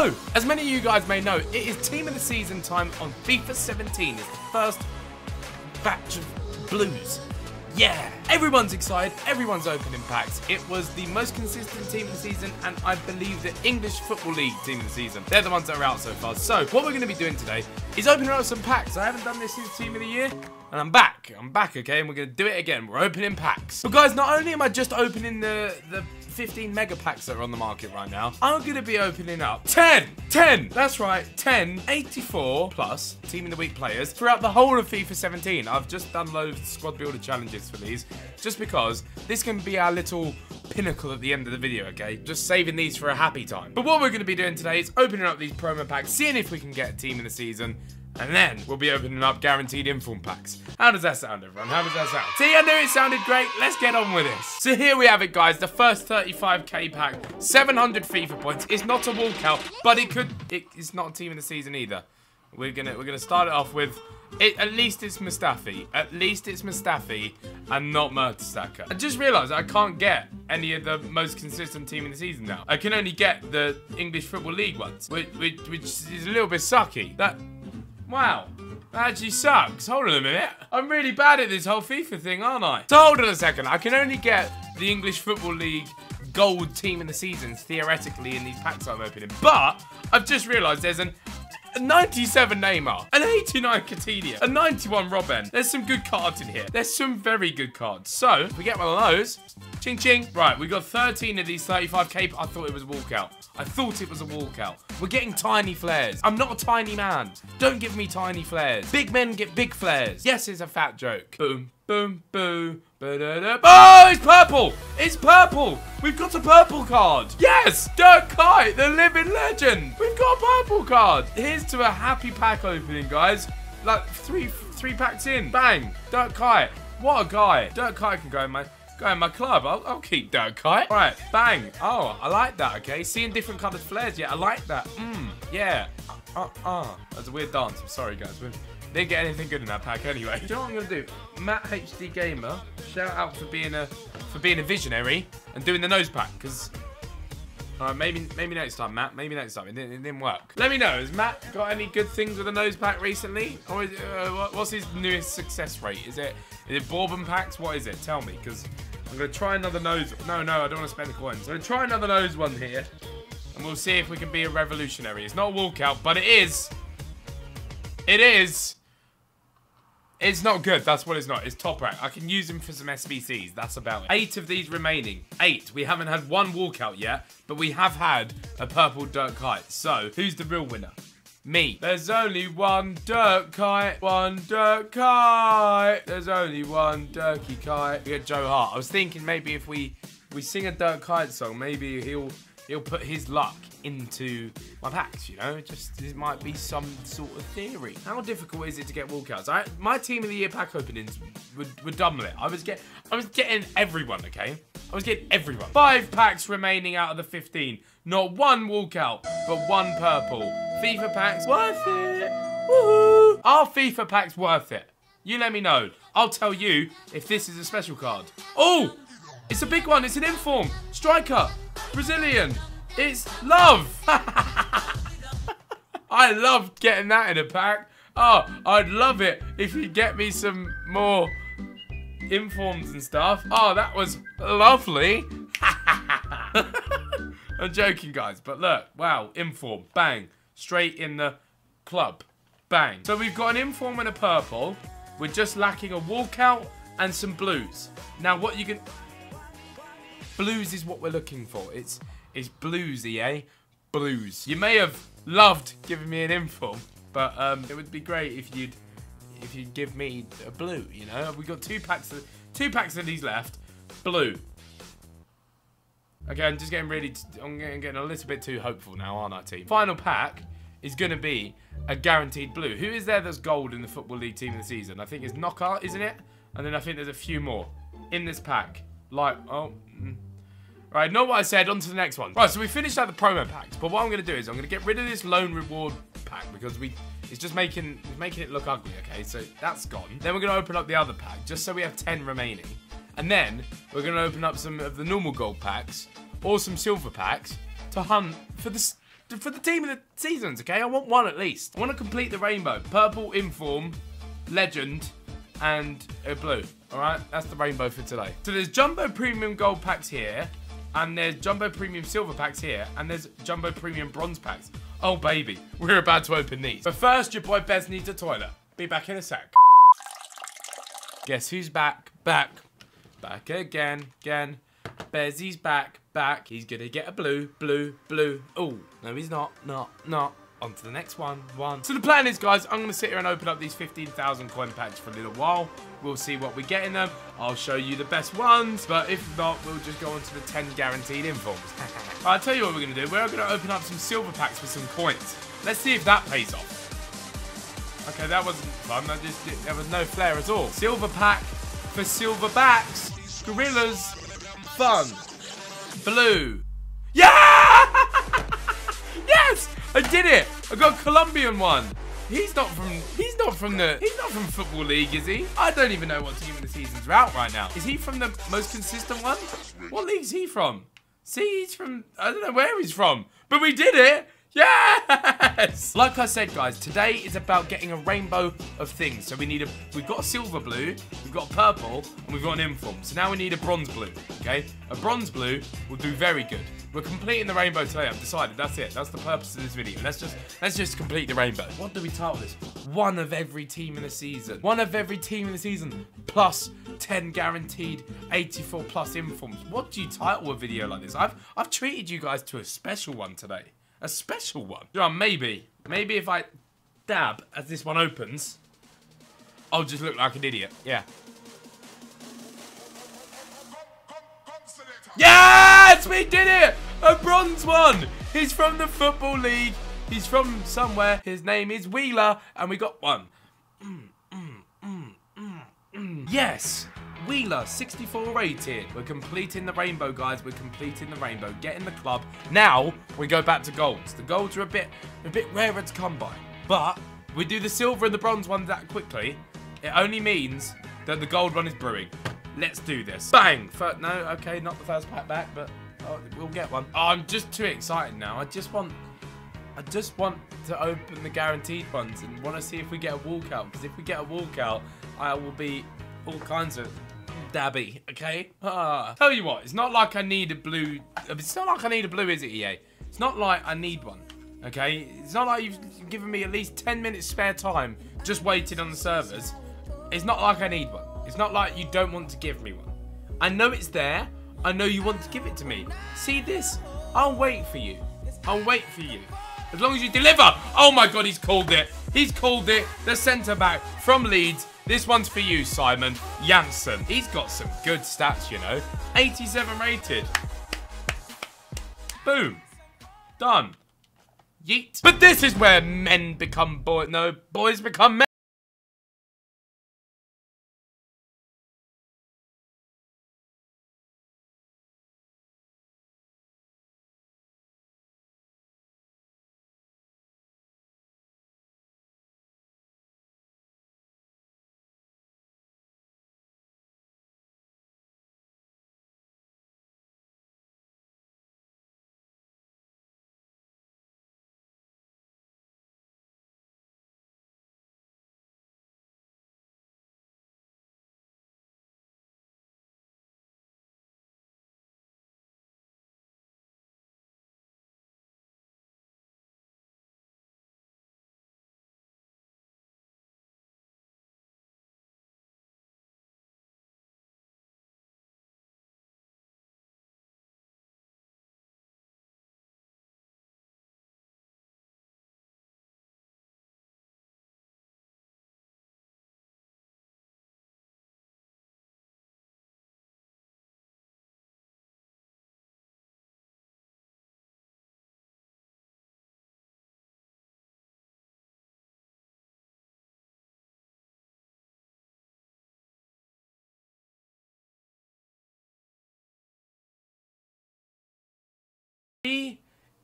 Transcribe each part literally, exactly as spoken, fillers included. So, as many of you guys may know, it is Team of the Season time on FIFA seventeen. It's the first batch of blues. Yeah, everyone's excited, everyone's opening packs. It was the most consistent Team of the Season, and I believe the English Football League Team of the Season. They're the ones that are out so far. So, what we're going to be doing today is opening up some packs. I haven't done this since Team of the Year, and I'm back. I'm back, okay, and we're going to do it again. We're opening packs. But guys, not only am I just opening the... the fifteen mega packs that are on the market right now, I'm going to be opening up ten, ten, that's right, ten eighty-four plus Team of the Week players throughout the whole of FIFA seventeen. I've just done loads of squad builder challenges for these, just because this can be our little pinnacle at the end of the video, okay? Just saving these for a happy time. But what we're going to be doing today is opening up these promo packs, seeing if we can get a Team of the Season, and then we'll be opening up guaranteed inform packs. How does that sound, everyone? How does that sound? See, I knew it sounded great. Let's get on with this. So here we have it, guys. The first thirty-five K pack, seven hundred FIFA points. It's not a walkout, but it could. It, it's not a Team of the Season either. We're gonna we're gonna start it off with. It, at least it's Mustafi. At least it's Mustafi and not Mertesacker. I just realised I can't get any of the most consistent Team of the Season now. I can only get the English Football League ones, which which, which is a little bit sucky. That. Wow, that actually sucks. Hold on a minute. I'm really bad at this whole FIFA thing, aren't I? So hold on a second. I can only get the English Football League gold Team of the Seasons, theoretically, in these packs I'm opening. But I've just realised there's an, a ninety-seven Neymar, an eighty-nine Coutinho, a ninety-one Robben. There's some good cards in here. There's some very good cards. So if we get one of those, ching ching. Right, we got thirteen of these thirty-five K. I thought it was a walkout. I thought it was a walkout. We're getting tiny flares. I'm not a tiny man. Don't give me tiny flares. Big men get big flares. Yes, it's a fat joke. Boom, boom, boom. Oh, it's purple. It's purple. We've got a purple card. Yes, Dirk Kuyt, the living legend. We've got a purple card. Here's to a happy pack opening, guys. Like three, three packs in. Bang, Dirk Kuyt. What a guy. Dirk Kuyt can go in my... Go in my club. I'll, I'll keep Dirk Kuyt. All right, bang. Oh, I like that, okay? Seeing different coloured flares, yeah, I like that. Mmm, yeah. Uh, uh. That's a weird dance. I'm sorry, guys. We didn't get anything good in that pack anyway. Do you know what I'm going to do? Matt H D Gamer, shout out for being a for being a visionary and doing the nose pack, because... All right, maybe, maybe next time, Matt. Maybe next time. It didn't, it didn't work. Let me know. Has Matt got any good things with a nose pack recently? Or is it, uh, what's his newest success rate? Is it is it Bourbon packs? What is it? Tell me, because... I'm going to try another nose. No, no, I don't want to spend the coins. I'm going to try another nose one here. And we'll see if we can be a revolutionary. It's not a walkout, but it is. It is. It's not good. That's what it's not. It's top rack. I can use him for some S B Cs. That's about it. Eight of these remaining. Eight. We haven't had one walkout yet, but we have had a purple Dirk Kuyt. So, who's the real winner? Me. There's only one Dirk Kuyt. One Dirk Kuyt. There's only one Dirky Kuyt. We got Joe Hart. I was thinking maybe if we we sing a Dirk Kuyt song, maybe he'll he'll put his luck into my packs. You know, just it might be some sort of theory. How difficult is it to get walkouts? I my Team of the Year pack openings were were dumblit. I was get I was getting everyone. Okay, I was getting everyone. Five packs remaining out of the fifteen. Not one walkout, but one purple. FIFA packs worth it. Woohoo! Are FIFA packs worth it? You let me know. I'll tell you if this is a special card. Oh, it's a big one. It's an inform striker, Brazilian. It's love. I loved getting that in a pack. Oh, I'd love it if you get me some more informs and stuff. Oh, that was lovely. I'm joking, guys. But look, wow, inform, bang. Straight in the club. Bang. So we've got an inform and a purple. We're just lacking a walkout and some blues. Now what you can... Blues is what we're looking for. It's it's bluesy, eh? Blues. You may have loved giving me an inform, but um, it would be great if you'd if you'd give me a blue, you know? We've got two packs of, two packs of these left. Blue. Okay, I'm just getting really... I'm getting a little bit too hopeful now, aren't I, team? Final pack is going to be a guaranteed blue. Who is there that's gold in the Football League Team of the Season? I think it's Knockout, isn't it? And then I think there's a few more in this pack. Like, oh... Mm. Right, not what I said. On to the next one. Right, so we finished out the promo packs. But what I'm going to do is I'm going to get rid of this loan reward pack because we it's just making, making it look ugly, okay? So that's gone. Then we're going to open up the other pack just so we have ten remaining. And then we're going to open up some of the normal gold packs or some silver packs to hunt for the for the team of the seasons, okay? I want one at least. I want to complete the rainbow. Purple, Inform, Legend, and a blue. All right, that's the rainbow for today. So there's Jumbo Premium Gold packs here, and there's Jumbo Premium Silver packs here, and there's Jumbo Premium Bronze packs. Oh, baby, we're about to open these. But first, your boy Bez needs a toilet. Be back in a sec. Guess who's back? Back. Back again, again. Bezzy's back, back. He's gonna get a blue, blue, blue. Oh, no, he's not, not, not. On to the next one, one. So the plan is, guys, I'm gonna sit here and open up these fifteen thousand coin packs for a little while. We'll see what we get in them. I'll show you the best ones, but if not, we'll just go on to the ten guaranteed informs. I'll tell you what we're gonna do. We're gonna open up some silver packs with some coins. Let's see if that pays off. Okay, that wasn't fun. I just did, there was no flair at all. Silver pack for silver backs. Gorillas, fun, blue. Yeah! Yes! I did it! I got a Colombian one. He's not from he's not from the he's not from Football League, is he? I don't even know what team of the seasons are out right now. Is he from the most consistent one? What league's he from? See, he's from I don't know where he's from. But we did it! Yes! Like I said, guys, today is about getting a rainbow of things. So we need a we've got a silver blue, we've got a purple, and we've got an inform. So now we need a bronze blue. Okay? A bronze blue will do very good. We're completing the rainbow today, I've decided. That's it. That's the purpose of this video. Let's just let's just complete the rainbow. What do we title this? One of every team in the season. One of every team in the season. Plus ten guaranteed eighty-four plus informs. What do you title a video like this? I've I've treated you guys to a special one today. A special one. You know, maybe. Maybe if I dab as this one opens, I'll just look like an idiot. Yeah. Yes! We did it! A bronze one! He's from the Football League. He's from somewhere. His name is Wheeler. And we got one. Mm, mm, mm, mm, mm. Yes! Wheeler, sixty-four rated. We're completing the rainbow, guys. We're completing the rainbow. Get in the club. Now, we go back to golds. The golds are a bit, a bit rarer to come by. But we do the silver and the bronze one that quickly. It only means that the gold one is brewing. Let's do this. Bang! First, no, okay, not the first pack back, but oh, we'll get one. Oh, I'm just too excited now. I just want... I just want to open the guaranteed ones and want to see if we get a walkout. Because if we get a walkout, I will be all kinds of... dabby, okay? Ah. Tell you what, it's not like I need a blue... It's not like I need a blue, is it, E A? It's not like I need one, okay? It's not like you've given me at least ten minutes spare time just waiting on the servers. It's not like I need one. It's not like you don't want to give me one. I know it's there. I know you want to give it to me. See this? I'll wait for you. I'll wait for you. As long as you deliver. Oh, my God, he's called it. He's called it. The centre-back from Leeds. This one's for you, Simon. Janssen. He's got some good stats, you know. eighty-seven rated. Boom. Done. Yeet. But this is where men become boys. No, boys become men.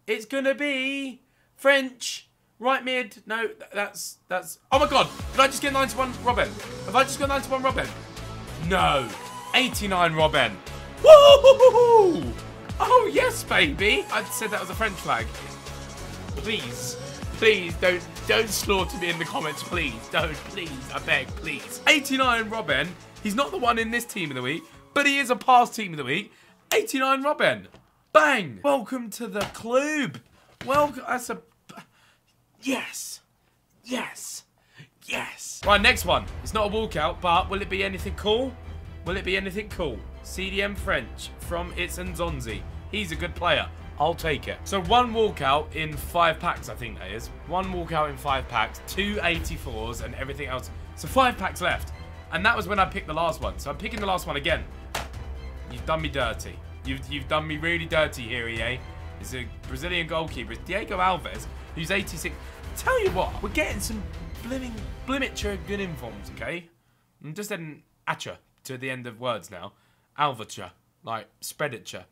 It's gonna be French right mid. No, that's that's. Oh my God! Did I just get ninety-one Robben? Have I just got ninety-one Robben? No, eighty-nine Robben. Woo! Oh yes, baby! I said that was a French flag. please. Please don't don't slaughter me in the comments, please. Don't, please, I beg, please. eighty-nine Robben. He's not the one in this team of the week, but he is a past team of the week. eighty-nine Robben. Bang! Welcome to the club. Welcome. That's a yes, yes, yes. Right, next one. It's not a walkout, but will it be anything cool? Will it be anything cool? C D M French from It's Nzonzi. He's a good player. I'll take it. So one walkout in five packs, I think that is. One walkout in five packs, two eighty-fours and everything else. So five packs left. And that was when I picked the last one. So I'm picking the last one again. You've done me dirty. You've, you've done me really dirty here, E A. It's a Brazilian goalkeeper. It's Diego Alves, who's eighty-six. Tell you what, we're getting some blimmin' blimmitcher good informs, okay? I'm just adding atcha to the end of words now. Alvatcha, like spreaditcha,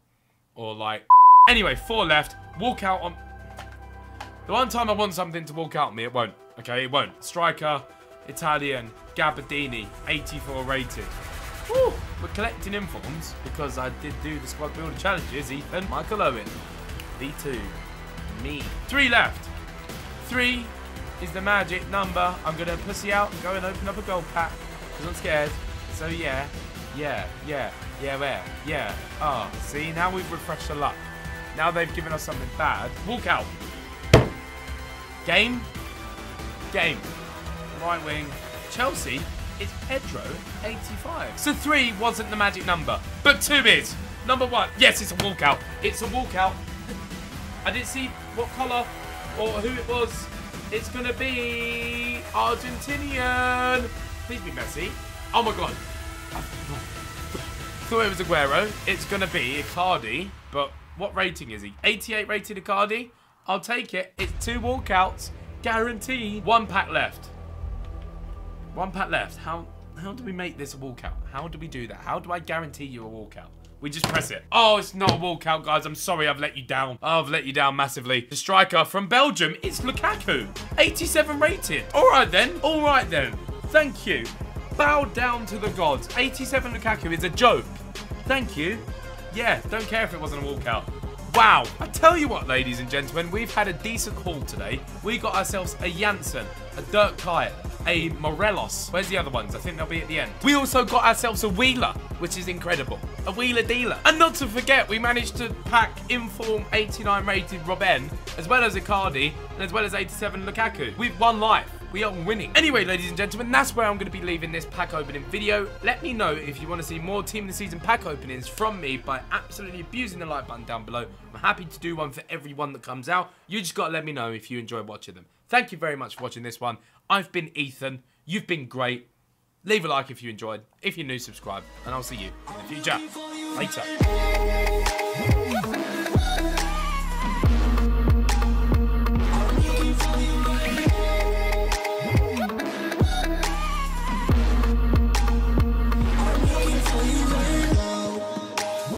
or like... Anyway, four left. Walk out on... The one time I want something to walk out on me, it won't. Okay, it won't. Striker, Italian, Gabardini, eighty-four rated. Woo! We're collecting informs because I did do the squad builder challenges, Ethan. Michael Owen, V two, me. Three left. Three is the magic number. I'm going to pussy out and go and open up a gold pack because I'm scared. So yeah, yeah, yeah, yeah, where? Yeah. Ah, oh, see, now we've refreshed the luck. Now they've given us something bad. Walk out. Game. Game. Right wing. Chelsea. It's Pedro, eighty-five. So three wasn't the magic number, but two is. Number one. Yes, it's a walkout. It's a walkout. I didn't see what colour or who it was. It's going to be Argentinian. Please be Messi. Oh, my God. I thought it was Aguero. It's going to be Icardi, but... What rating is he? eighty-eight rated Icardi. I'll take it. It's two walkouts. Guaranteed. One pack left. One pack left. How how do we make this a walkout? How do we do that? How do I guarantee you a walkout? We just press it. Oh, it's not a walkout, guys. I'm sorry. I've let you down. I've let you down massively. The striker from Belgium, it's Lukaku. eighty-seven rated. All right, then. All right, then. Thank you. Bow down to the gods. eighty-seven Lukaku is a joke. Thank you. Yeah, don't care if it wasn't a walkout. Wow. I tell you what, ladies and gentlemen, we've had a decent haul today. We got ourselves a Janssen, a Dirk Kuyt, a Morelos. Where's the other ones? I think they'll be at the end. We also got ourselves a Wheeler, which is incredible. A Wheeler dealer. And not to forget, we managed to pack Inform eighty-nine rated Robben, as well as Icardi, and as well as eighty-seven Lukaku. We've won life. We are winning. Anyway, ladies and gentlemen, that's where I'm going to be leaving this pack opening video. Let me know if you want to see more Team of the Season pack openings from me by absolutely abusing the like button down below. I'm happy to do one for every one that comes out. You just got to let me know if you enjoy watching them. Thank you very much for watching this one. I've been Ethan. You've been great. Leave a like if you enjoyed. If you're new, subscribe. And I'll see you in the future. Later.